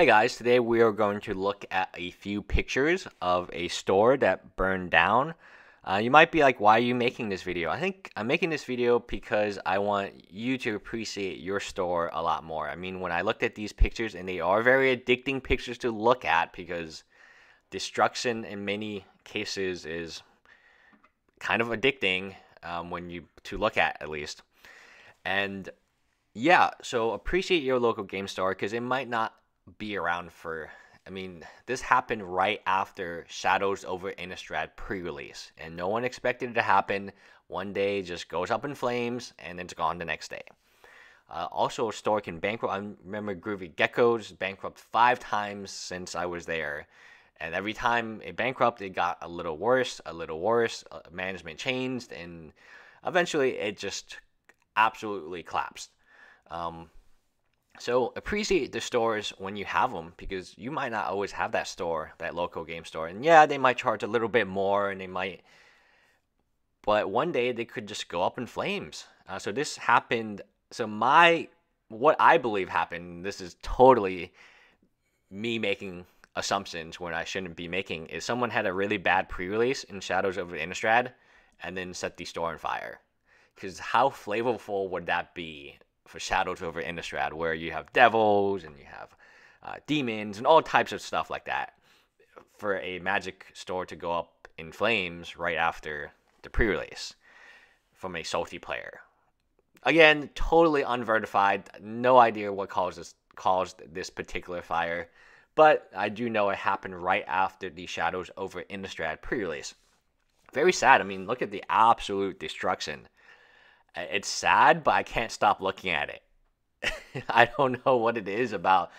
Hey guys, today we are going to look at a few pictures of a store that burned down. You might be like, why are you making this video? I think I'm making this video because I want you to appreciate your store a lot more. I mean, when I looked at these pictures, and they are very addicting pictures to look at because destruction in many cases is kind of addicting to look at least. And yeah, so appreciate your local game store because it might not be around for, I mean, this happened right after Shadows Over Innistrad pre-release, and no one expected it to happen. One day just goes up in flames, and then it's gone the next day. Also, a store can bankrupt. I remember Groovy Geckos bankrupt 5 times since I was there, and every time it bankrupted, it got a little worse. Management changed, and eventually it just absolutely collapsed. So appreciate the stores when you have them, because you might not always have that store, that local game store. And yeah, they might charge a little bit more, and they might, but one day they could just go up in flames. So this happened. So what I believe happened, this is totally me making assumptions when I shouldn't be making, is someone had a really bad pre-release in Shadows Over Innistrad and then set the store on fire. Because how flavorful would that be? For Shadows Over Innistrad, where you have devils and you have demons and all types of stuff like that, for a Magic store to go up in flames right after the pre-release from a salty player. Again, totally unverified. No idea what caused this particular fire, but I do know it happened right after the Shadows Over Innistrad pre-release. Very sad. I mean, look at the absolute destruction. It's sad, but I can't stop looking at it. I don't know what it is about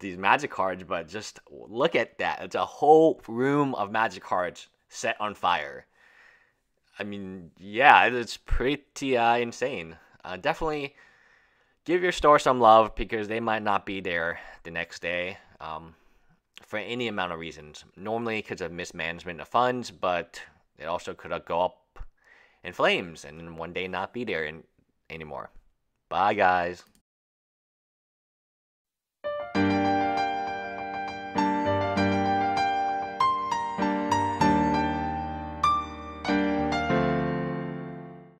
these Magic cards, but just look at that. It's a whole room of Magic cards set on fire. I mean, yeah, it's pretty insane. Definitely give your store some love, because they might not be there the next day for any amount of reasons. Normally because of mismanagement of funds, but it also could go up in flames and one day not be there anymore. Bye guys.